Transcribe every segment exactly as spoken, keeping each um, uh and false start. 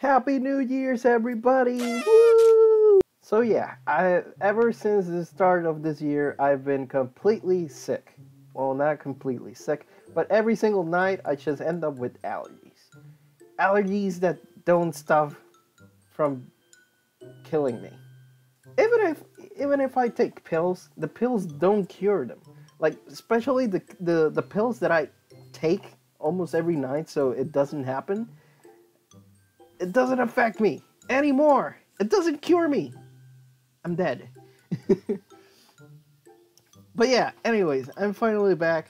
Happy New Year's, everybody! Woo! So yeah, I ever since the start of this year, I've been completely sick. Well, not completely sick, but every single night I just end up with allergies. Allergies that don't stop from killing me. Even if even if I take pills, the pills don't cure them. Like, especially the, the, the pills that I take almost every night so it doesn't happen. It doesn't affect me anymore. It doesn't cure me. I'm dead. But yeah, anyways, I'm finally back.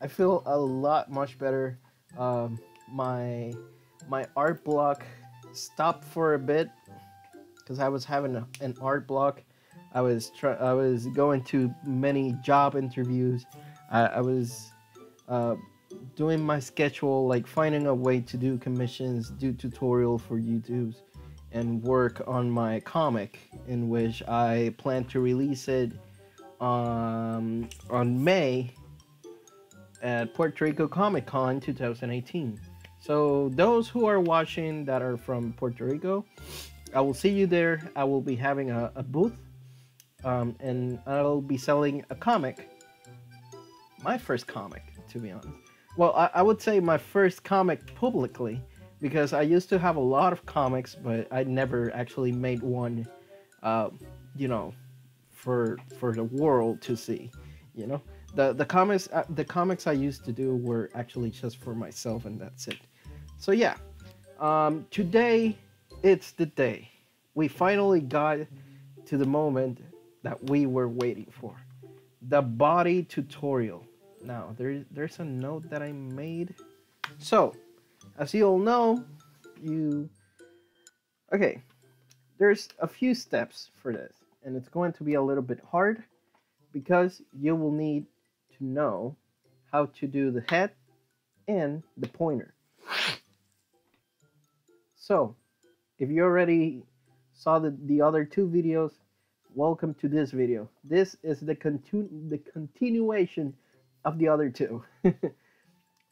I feel a lot much better. Um, my my art block stopped for a bit because I was having a, an art block. I was try I was going to many job interviews. I, I was uh, doing my schedule, like finding a way to do commissions, do tutorial for YouTube, and work on my comic, in which I plan to release it um, on May at Puerto Rico Comic Con two thousand eighteen. So those who are watching that are from Puerto Rico, I will see you there. I will be having a, a booth. Um, and I'll be selling a comic, my first comic, to be honest. Well, I, I would say my first comic publicly, because I used to have a lot of comics, but I never actually made one, uh, you know, for for the world to see. You know, the the comics uh, the comics I used to do were actually just for myself, and that's it. So yeah, um, today it's the day. We finally got to the moment that we were waiting for, the body tutorial. Now there, there's a note that I made. So as you all know, you okay there's a few steps for this, and it's going to be a little bit hard because you will need to know how to do the head and the pointer. So if you already saw the, the other two videos, welcome to this video. This is the continu the continuation of the other two.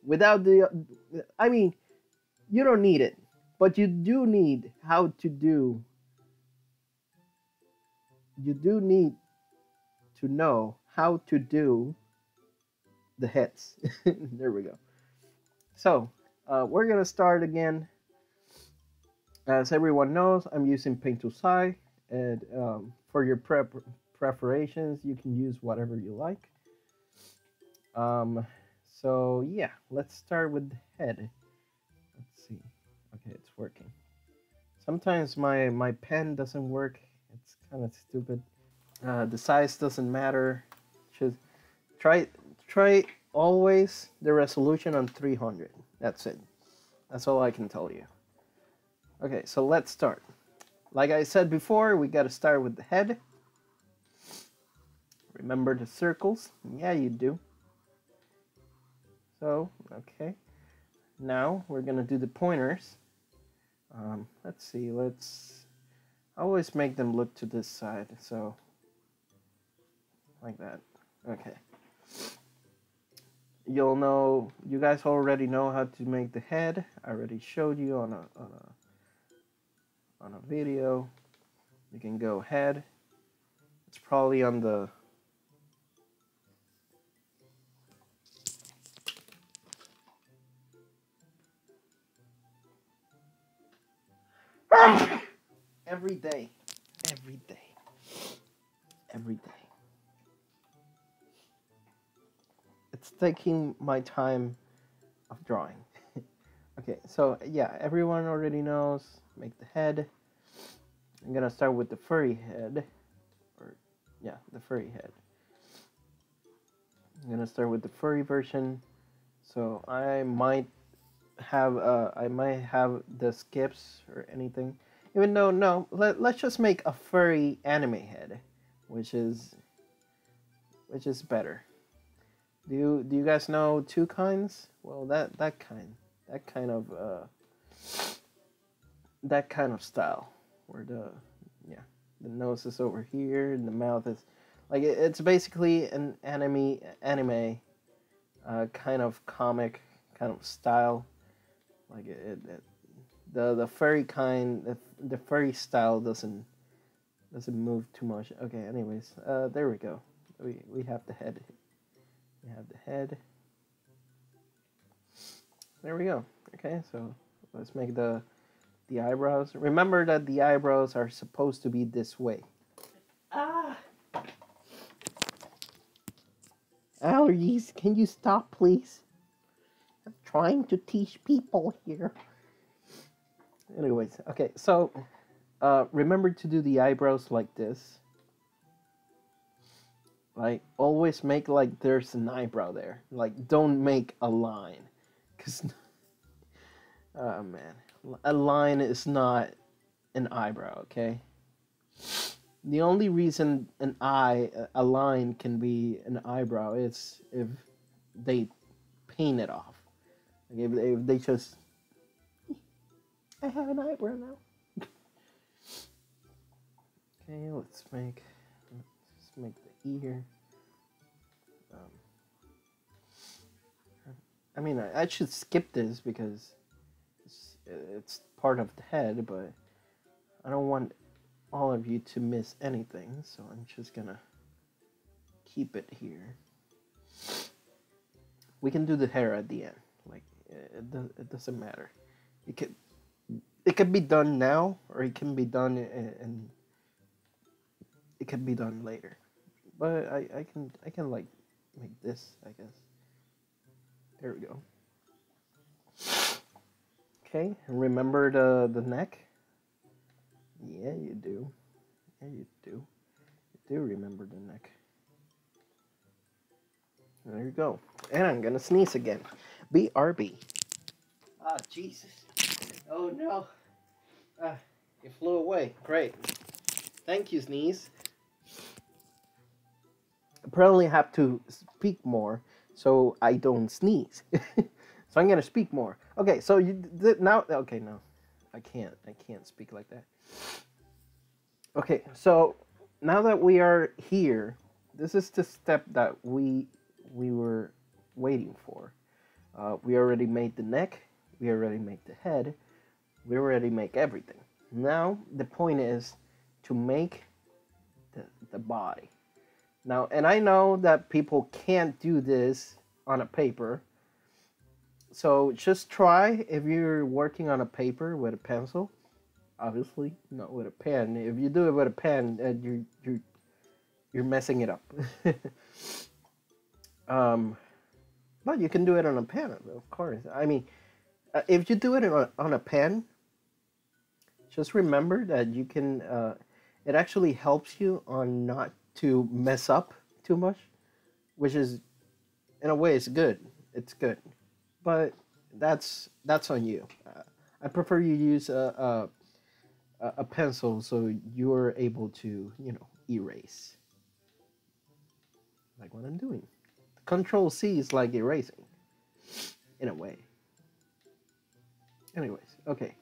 Without the, I mean, you don't need it, but you do need how to do. You do need to know how to do the heads. There we go. So uh, we're gonna start again. As everyone knows, I'm using Paint Tool S A I, and um, for your prep preparations, you can use whatever you like. Um, so yeah, let's start with the head. Let's see. Okay, it's working. Sometimes my my pen doesn't work. It's kind of stupid. Uh, the size doesn't matter. Just try try always the resolution on three hundred. That's it. That's all I can tell you. Okay, so let's start. Like I said before, we got to start with the head. Remember the circles? Yeah, you do. So, okay. Now we're going to do the pointers. Um, let's see, let's always make them look to this side. So, like that. Okay. You'll know, you guys already know how to make the head. I already showed you on a... On a on a video. You can go ahead. It's probably on the every day every day every day it's taking my time of drawing. Okay, so yeah, everyone already knows. Make the head. I'm gonna start with the furry head, or yeah, the furry head. I'm gonna start with the furry version. So I might have uh, I might have the skips or anything. Even though no, let, let's just make a furry anime head, which is which is better. Do you do you guys know two kinds? Well, that that kind that kind of. Uh, that kind of style where the yeah the nose is over here and the mouth is like it, it's basically an anime anime uh, kind of comic kind of style. Like it, it, it, the the furry kind, the, the furry style doesn't doesn't move too much. Okay, anyways, uh, there we go. We we have the head. We have the head. There we go. Okay, so let's make the the eyebrows. Remember that the eyebrows are supposed to be this way. Ah. Allergies, can you stop, please? I'm trying to teach people here. Anyways, okay, so uh, remember to do the eyebrows like this. Like, always make like there's an eyebrow there. Like, don't make a line. Because, oh man, a line is not an eyebrow, okay? The only reason an eye, a line can be an eyebrow is if they paint it off. Like if, they, if they just, I have an eyebrow now. Okay, let's make, let's make the ear. Um, I mean, I, I should skip this because it's, it's part of the head, but I don't want all of you to miss anything, so I'm just gonna keep it here. We can do the hair at the end, like it, do, it doesn't matter. It could it could be done now, or it can be done and it can be done later. But I I can I can like make this, I guess. There we go. Okay, remember the the neck. Yeah, you do. Yeah, you do. You do remember the neck. There you go. And I'm gonna sneeze again. B R B. Ah, Jesus. Oh, no. Ah, it flew away. Great. Thank you, sneeze. I probably have to speak more so I don't sneeze. So I'm gonna speak more. Okay, so you did now. Okay, no. I can't. I can't speak like that. Okay, so now that we are here, this is the step that we we were waiting for. Uh, we already made the neck, we already made the head, we already make everything. Now the point is to make the, the body. Now, and I know that people can't do this on a paper, so just try if you're working on a paper with a pencil. Obviously, not with a pen. If you do it with a pen, uh, you're, you're, you're messing it up. um, but you can do it on a pen, of course. I mean, uh, if you do it on, on a pen, just remember that you can, uh, it actually helps you on not to mess up too much, which is, in a way, it's good. It's good. But that's, that's on you. Uh, I prefer you use a... Uh, uh, a pencil so you're able to, you know, erase. Like what I'm doing. Control C is like erasing. In a way. Anyways, okay.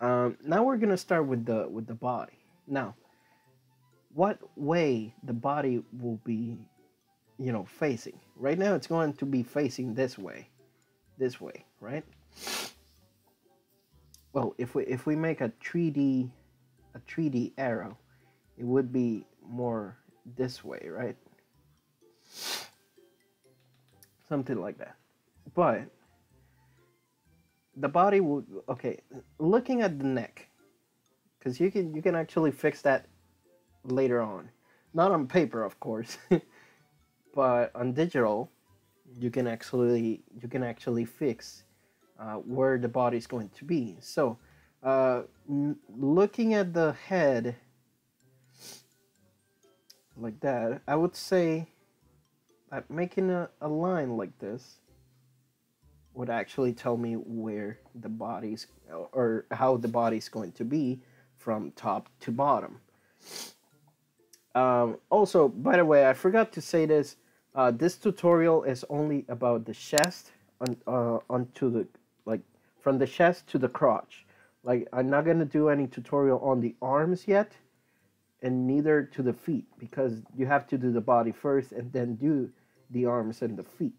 Um, now we're gonna start with the with the body. Now, what way the body will be, you know, facing. Right now it's going to be facing this way. This way, right? Well, if we if we make a three D a three D arrow, it would be more this way, right? Something like that. But the body would, okay, looking at the neck, because you can you can actually fix that later on. Not on paper, of course, but on digital, you can actually you can actually fix Uh, where the body is going to be. So uh, looking at the head like that, I would say that making a, a line like this would actually tell me where the body's or how the body's going to be from top to bottom. Um, also, by the way, I forgot to say this, uh, this tutorial is only about the chest on, uh, onto the like from the chest to the crotch. Like, I'm not going to do any tutorial on the arms yet, and neither to the feet, because you have to do the body first and then do the arms and the feet.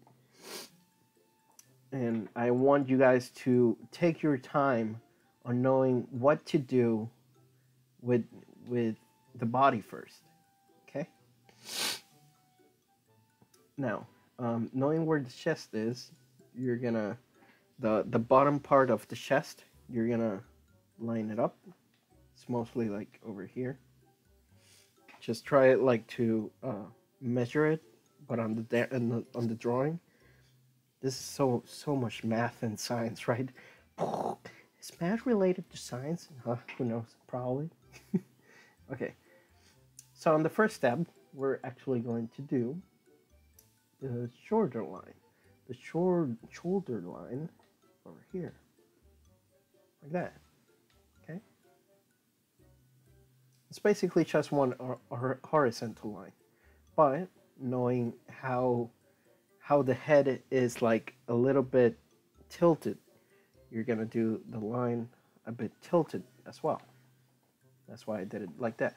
And I want you guys to take your time on knowing what to do with with the body first, okay? Now, um, knowing where the chest is, you're gonna, the, the bottom part of the chest, you're gonna line it up. It's mostly like over here. Just try it like to uh, measure it, but on the, on the on the drawing. This is so so much math and science, right? Is math related to science? Huh? Who knows? Probably. Okay. So on the first step, we're actually going to do the shoulder line, the short shoulder line over here, like that. Okay. It's basically just one horizontal line, but knowing how how the head is like a little bit tilted, you're gonna do the line a bit tilted as well. That's why I did it like that.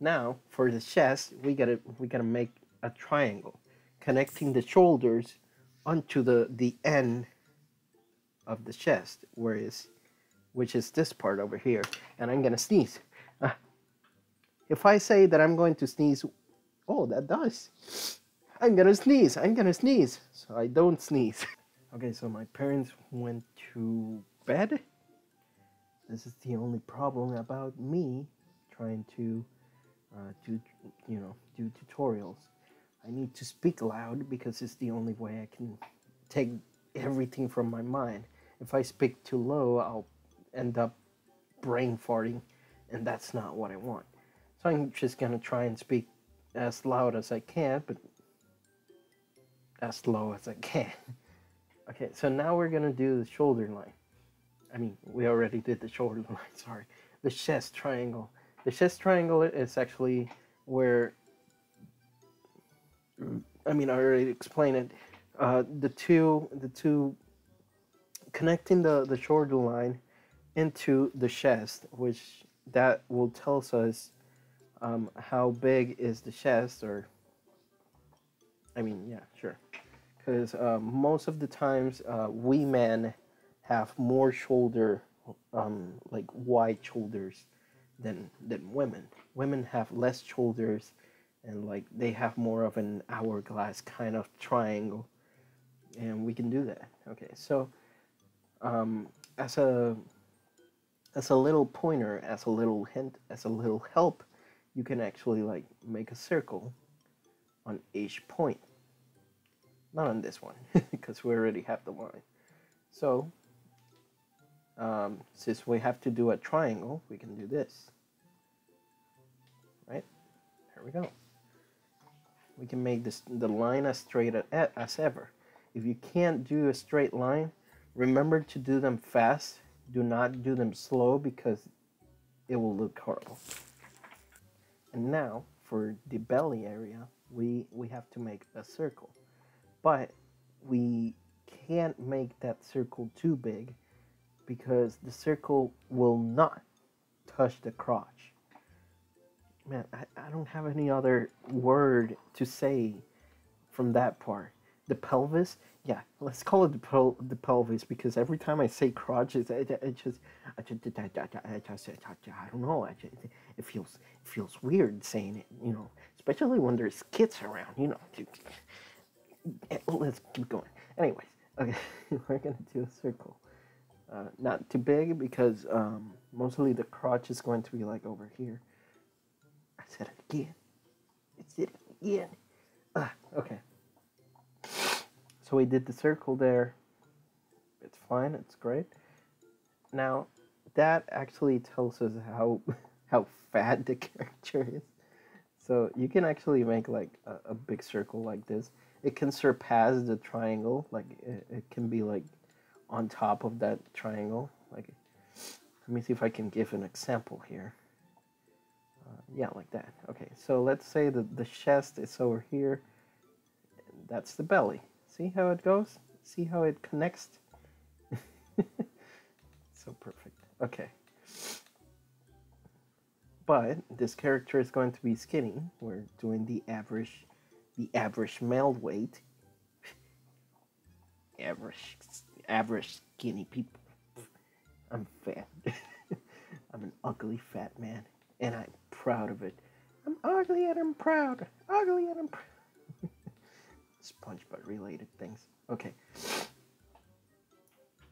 Now for the chest, we gotta we gotta make a triangle connecting the shoulders onto the the end of the chest, where is which is this part over here. And I'm gonna sneeze. Uh, if I say that I'm going to sneeze, oh, that does. I'm gonna sneeze, I'm gonna sneeze. So I don't sneeze. Okay, so my parents went to bed. This is the only problem about me trying to uh, do, you know, do tutorials. I need to speak loud because it's the only way I can take everything from my mind. If I speak too low, I'll end up brain farting, and that's not what I want. So I'm just gonna try and speak as loud as I can, but as low as I can. Okay, so now we're gonna do the shoulder line. I mean, we already did the shoulder line, sorry. The chest triangle. The chest triangle is actually where, I mean, I already explained it. Uh, the two, the two, connecting the, the shoulder line into the chest, which that will tell us Um, how big is the chest, or, I mean, yeah, sure. Because uh, most of the times, uh, we men have more shoulder, um, like wide shoulders than, than women. Women have less shoulders, and like they have more of an hourglass kind of triangle, and we can do that. Okay, so um, as a, as a little pointer, as a little hint, as a little help, you can actually like make a circle on each point. Not on this one, because we already have the line. So, um, since we have to do a triangle, we can do this. Right? There we go. We can make this the line as straight as ever. If you can't do a straight line, remember to do them fast. Do not do them slow, because it will look horrible. And now, for the belly area, we, we have to make a circle. But we can't make that circle too big, because the circle will not touch the crotch. Man, I, I don't have any other word to say from that part. The pelvis? Yeah, let's call it the, pel the pelvis, because every time I say crotch, it, it, it just, I just, I just, I don't know, I just, it feels, it feels weird saying it, you know, especially when there's kids around, you know. Let's keep going. Anyways, okay, we're gonna do a circle. Uh, not too big, because um, mostly the crotch is going to be like over here. I said it again. I said it again. Uh, okay. So we did the circle there. It's fine, it's great. Now, that actually tells us how how fat the character is. So you can actually make like a, a big circle like this. It can surpass the triangle, like it, it can be like on top of that triangle. Like, let me see if I can give an example here. Uh, yeah, like that. Okay, so let's say that the chest is over here. And that's the belly. See how it goes? See how it connects? So perfect. Okay. But this character is going to be skinny. We're doing the average, the average male weight. average, average skinny people. I'm fat. I'm an ugly fat man, and I'm proud of it. I'm ugly and I'm proud. Ugly and I'm proud. SpongeBob related things. Okay.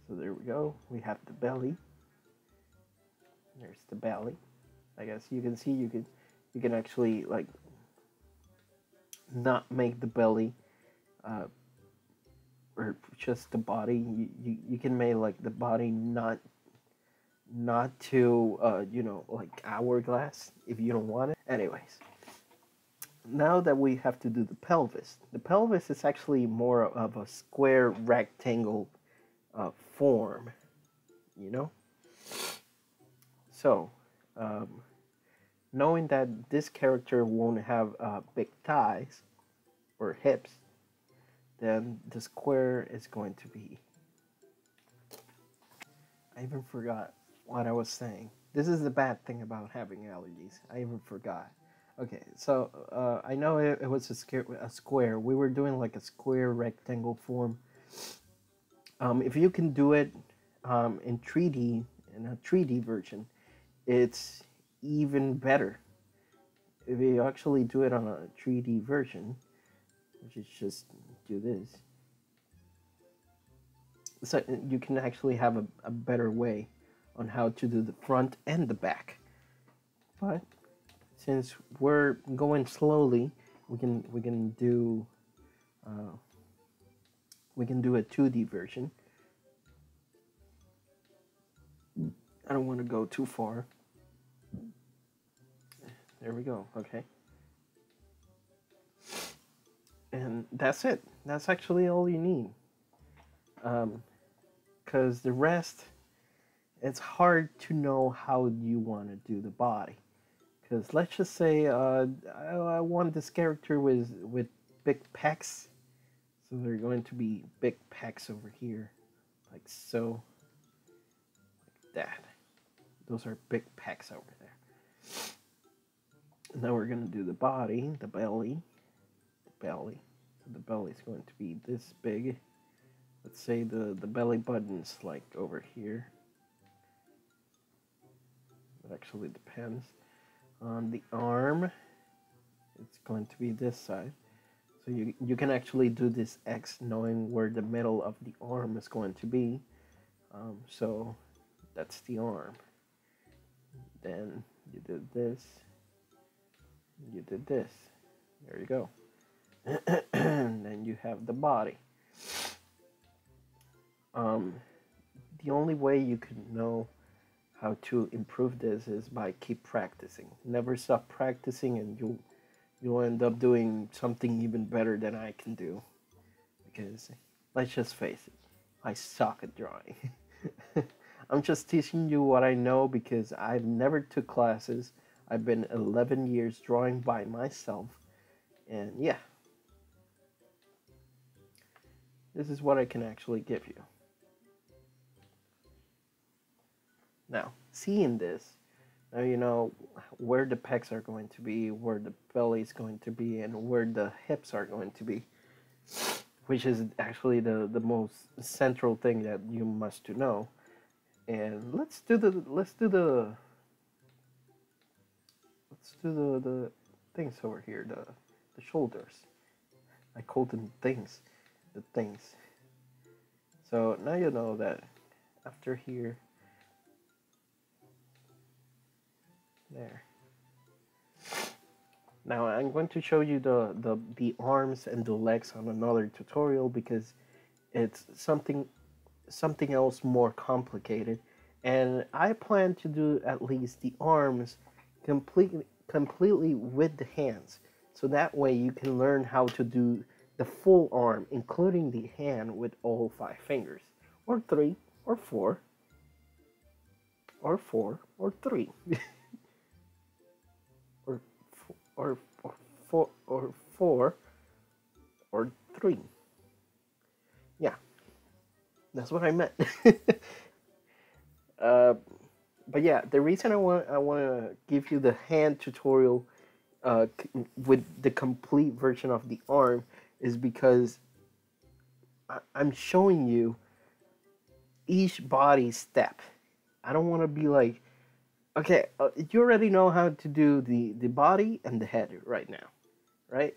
So there we go. We have the belly. There's the belly. I guess you can see you can you can actually like not make the belly uh, or just the body. You, you you can make like the body not not too uh, you know, like hourglass if you don't want it. Anyways, now that we have to do the pelvis, the pelvis is actually more of a square rectangle uh, form, you know. So, um, knowing that this character won't have uh, big thighs or hips, then the square is going to be... I even forgot what I was saying. This is the bad thing about having allergies. I even forgot. Okay, so uh, I know it, it was a square, a square. We were doing like a square rectangle form. Um, if you can do it um, in three D, in a three D version, it's even better. If you actually do it on a three D version, which is just do this, so you can actually have a, a better way on how to do the front and the back. But since we're going slowly, we can we can do uh, we can do a two D version. I don't want to go too far. There we go. Okay. And that's it. That's actually all you need. Um, 'cause the rest, it's hard to know how you want to do the body. 'Cause let's just say uh, I, I want this character with, with big pecs. So they're going to be big pecs over here. Like so. Like that. Those are big pecs over there. Now we're going to do the body, the belly, the belly. So the belly is going to be this big. Let's say the, the belly button's like over here. It actually depends. On the arm, it's going to be this side. So you, you can actually do this X knowing where the middle of the arm is going to be. Um, so that's the arm. Then you do this. You did this. There you go. And then you have the body. Um, the only way you can know how to improve this is by keep practicing. Never stop practicing, and you you'll end up doing something even better than I can do. Because let's just face it, I suck at drawing. I'm just teaching you what I know because I've never took classes. I've been eleven years drawing by myself, and yeah, this is what I can actually give you. Now, seeing this, now you know where the pecs are going to be, where the belly is going to be, and where the hips are going to be, which is actually the, the most central thing that you must to know. And let's do the, let's do the, Let's do the, the things over here, the, the shoulders. I call them things, the things. So now you know that after here, there. Now I'm going to show you the, the, the arms and the legs on another tutorial because it's something, something else more complicated. And I plan to do at least the arms completely completely with the hands, so that way you can learn how to do the full arm including the hand with all five fingers, or three, or four, or four, or three, or, or, or four, or four, or three. Yeah, that's what I meant. uh, But yeah, the reason I want I want to give you the hand tutorial uh, with the complete version of the arm is because I I'm showing you each body step. I don't want to be like, okay, uh, you already know how to do the, the body and the head right now, right?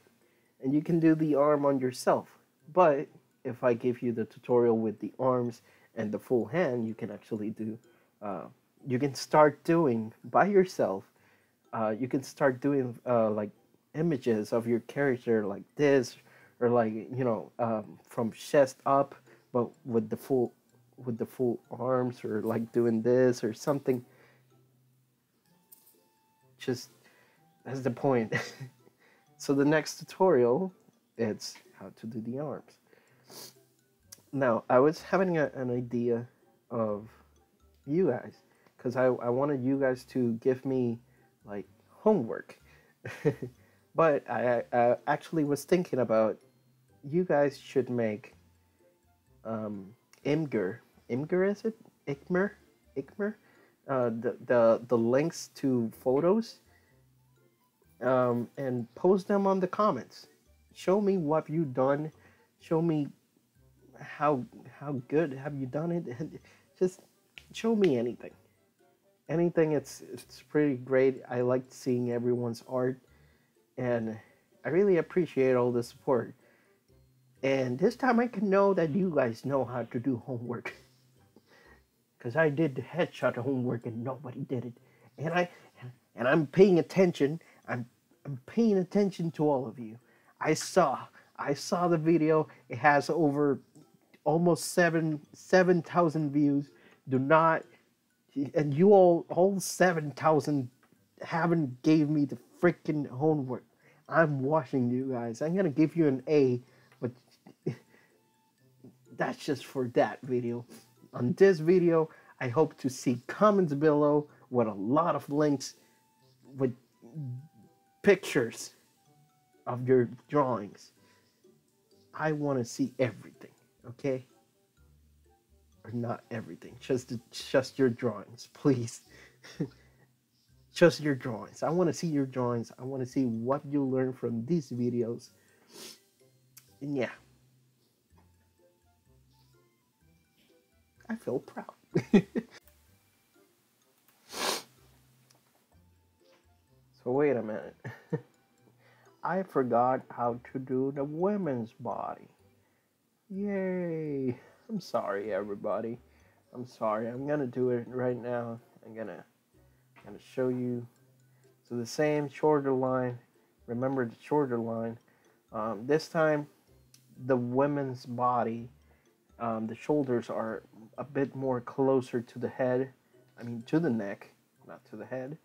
And you can do the arm on yourself. But if I give you the tutorial with the arms and the full hand, you can actually do, uh, you can start doing by yourself, uh, you can start doing uh, like images of your character like this, or like, you know, um, from chest up, but with the full, with the full arms, or like doing this or something. Just, that's the point. So the next tutorial, it's how to do the arms. Now, I was having a, an idea of you guys, because I, I wanted you guys to give me, like, homework. But I, I actually was thinking about, you guys should make um, Imgur. Imgur, is it? Ikmer? Ikmer? Uh, the, the, the links to photos, um, and post them on the comments. Show me what you've done. Show me how how good have you done it. Just show me anything. Anything, it's, it's pretty great. I liked seeing everyone's art, and I really appreciate all the support. And this time I can know that you guys know how to do homework. Because I did the headshot homework and nobody did it. And, I, and I'm paying attention. I'm, I'm paying attention to all of you. I saw. I saw the video. It has over almost seven thousand views. Do not... And you all, all seven thousand haven't gave me the freaking homework. I'm watching you guys. I'm going to give you an A. But that's just for that video. On this video, I hope to see comments below with a lot of links with pictures of your drawings. I want to see everything, okay? Or not everything, just just your drawings, please. Just your drawings. I want to see your drawings. I want to see what you learn from these videos. And yeah. I feel proud. So wait a minute. I forgot how to do the women's body. Yay. I'm sorry, everybody. I'm sorry. I'm gonna do it right now. I'm gonna, I'm gonna show you. So the same shoulder line. Remember the shoulder line. Um, this time, the women's body. Um, the shoulders are a bit more closer to the head, I mean to the neck, not to the head,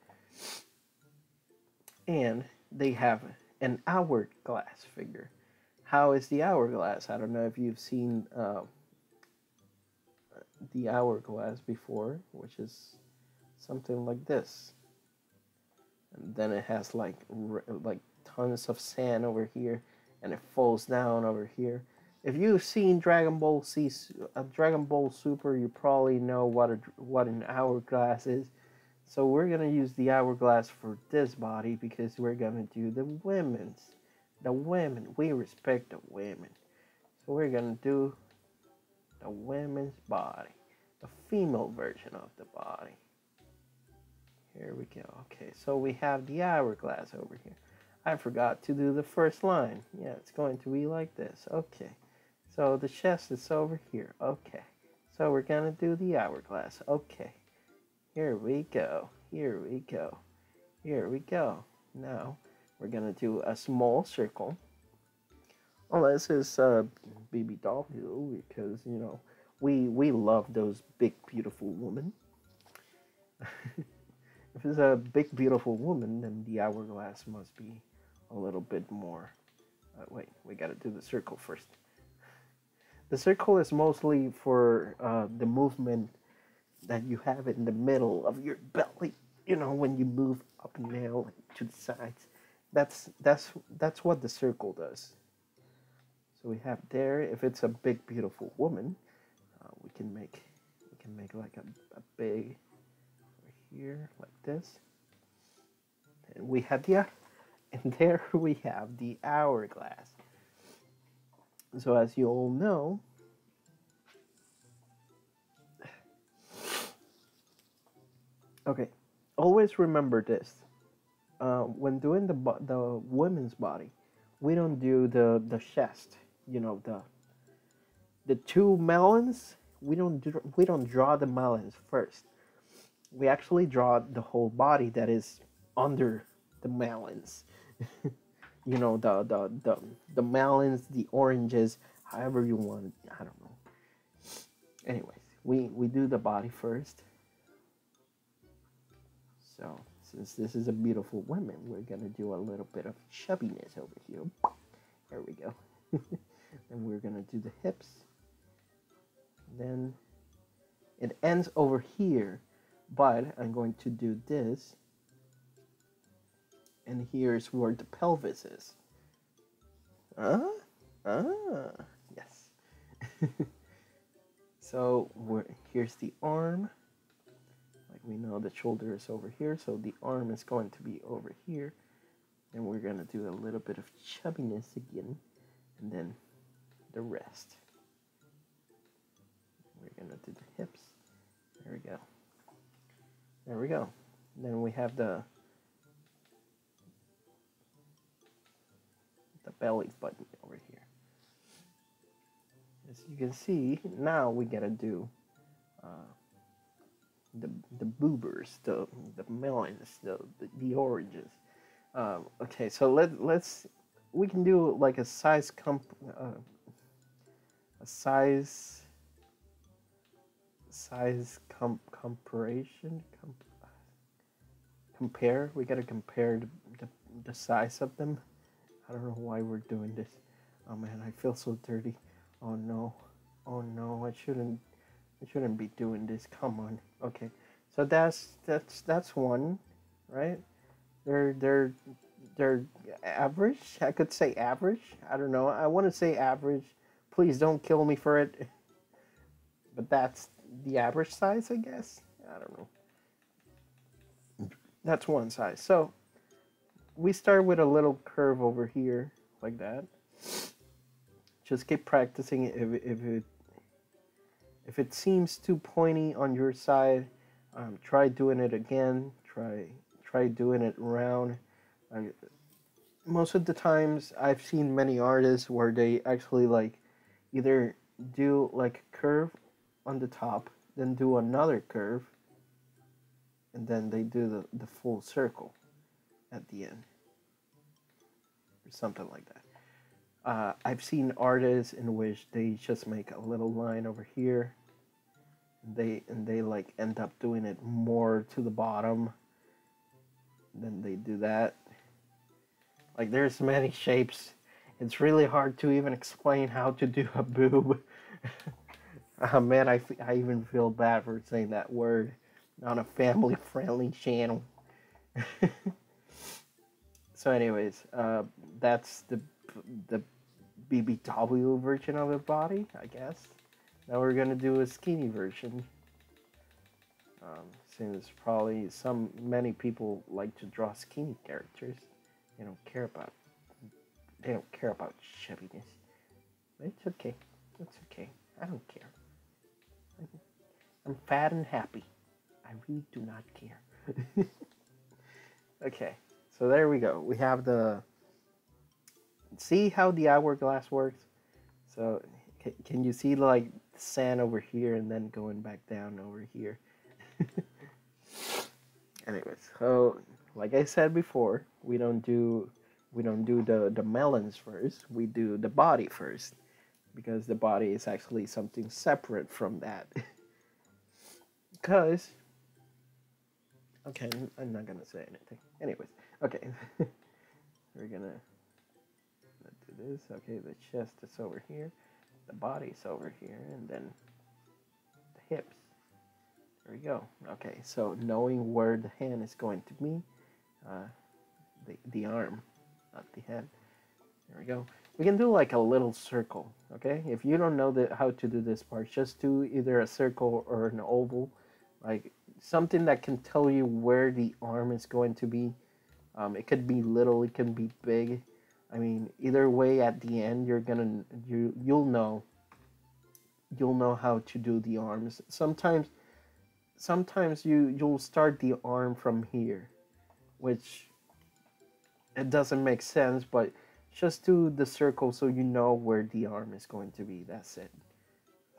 and they have an hourglass figure. How is the hourglass? I don't know if you've seen uh, the hourglass before, which is something like this, and then it has like r like tons of sand over here, and it falls down over here. If you've seen Dragon Ball C, uh, Dragon Ball Super, you probably know what a, what an hourglass is. So we're gonna use the hourglass for this body because we're gonna do the women's, the women. We respect the women, so we're gonna do the women's body, the female version of the body. Here we go. Okay, so we have the hourglass over here. I forgot to do the first line. Yeah, it's going to be like this. Okay. So the chest is over here. Okay. So we're gonna do the hourglass. Okay. Here we go. Here we go. Here we go. Now we're gonna do a small circle. Unless it's uh, B B W, because you know we we love those big beautiful women. If it's a big beautiful woman, then the hourglass must be a little bit more. Uh, wait, we gotta do the circle first. The circle is mostly for uh, the movement that you have in the middle of your belly. You know, when you move up and down to the sides. That's that's that's what the circle does. So we have there. If it's a big beautiful woman, uh, we can make we can make like a, a big here like this. And we have the, and there we have the hourglass. So as you all know, Okay, always remember this. Uh, when doing the the women's body, we don't do the the chest. You know, the the two melons. We don't do, we don't draw the melons first. We actually draw the whole body that is under the melons. You know, the the the the melons, the oranges, however you want. I don't know. Anyways, we we do the body first. So since this is a beautiful woman, we're gonna do a little bit of chubbiness over here. There we go. And we're gonna do the hips. And then it ends over here, but I'm going to do this. And here's where the pelvis is. Ah, ah, yes. So we're, here's the arm. We know the shoulder is over here, so the arm is going to be over here. And we're going to do a little bit of chubbiness again. And then the rest. We're going to do the hips. There we go. There we go. And then we have the, the belly button over here. As you can see, now we got to do... Uh, The, the boobers, the the melons, the the, the oranges. Um, okay, so let let's we can do like a size comp uh, a size size comp comparison comp compare. We gotta compare the, the the size of them. I don't know why we're doing this. Oh man, I feel so dirty. Oh no, oh no, I shouldn't. I shouldn't be doing this. Come on. Okay, so that's that's that's one, right? They're they're they're average. I could say average. I don't know. I want to say average. Please don't kill me for it. But that's the average size, I guess. I don't know. That's one size. So we start with a little curve over here, like that. Just keep practicing it. If if it If it seems too pointy on your side, um, try doing it again. Try try doing it round. Um, most of the times, I've seen many artists where they actually like either do like a curve on the top, then do another curve, and then they do the, the full circle at the end, or something like that. Uh, I've seen artists in which they just make a little line over here. And they and they like end up doing it more to the bottom. And then they do that. Like there's many shapes. It's really hard to even explain how to do a boob. Oh man, I, I even feel bad for saying that word on a family-friendly channel. So, anyways, uh, that's the the B B W version of the body, I guess. Now we're gonna do a skinny version. Um, since probably some many people like to draw skinny characters, they don't care about they don't care about chubbiness. It's okay. It's okay. I don't care. I'm fat and happy. I really do not care. Okay, so there we go. We have the. See how the hourglass works? So can you see like sand over here and then going back down over here? Anyways, so like I said before, we don't do we don't do the the melons first. We do the body first because the body is actually something separate from that. Because okay, I'm not gonna say anything. Anyways, okay, we're gonna. This okay, the chest is over here, the body's over here, and then the hips. There we go. Okay, so knowing where the hand is going to be, uh, the the arm, not the hand. There we go. We can do like a little circle. Okay, if you don't know the, how to do this part, just do either a circle or an oval, like something that can tell you where the arm is going to be. Um, it could be little, it can be big. I mean, either way, at the end, you're gonna you you'll know. You'll know how to do the arms. Sometimes, sometimes you you'll start the arm from here, which it doesn't make sense, but just do the circle so you know where the arm is going to be. That's it.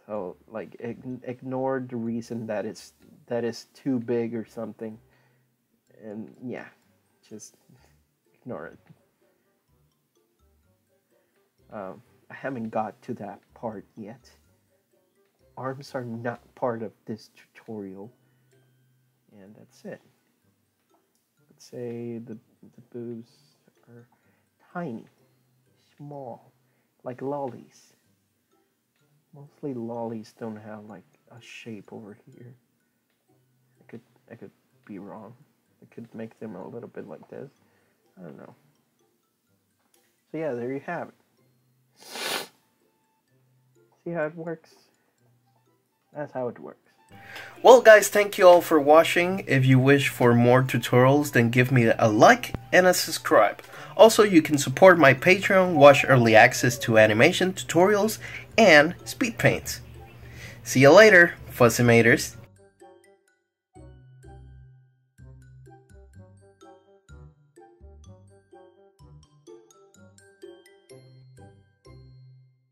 So like ignore the reason that it's that it's too big or something, and yeah, just ignore it. Um, I haven't got to that part yet. Arms are not part of this tutorial, and that's it. Let's say the the boobs are tiny, small, like lollies. Mostly lollies don't have like a shape over here. I could I could be wrong. I could make them a little bit like this. I don't know. So yeah, there you have it. See how it works? That's how it works. Well guys, thank you all for watching. If you wish for more tutorials, then give me a like and a subscribe. Also, you can support my Patreon, watch early access to animation tutorials and speed paints. See you later, Fuzzimators.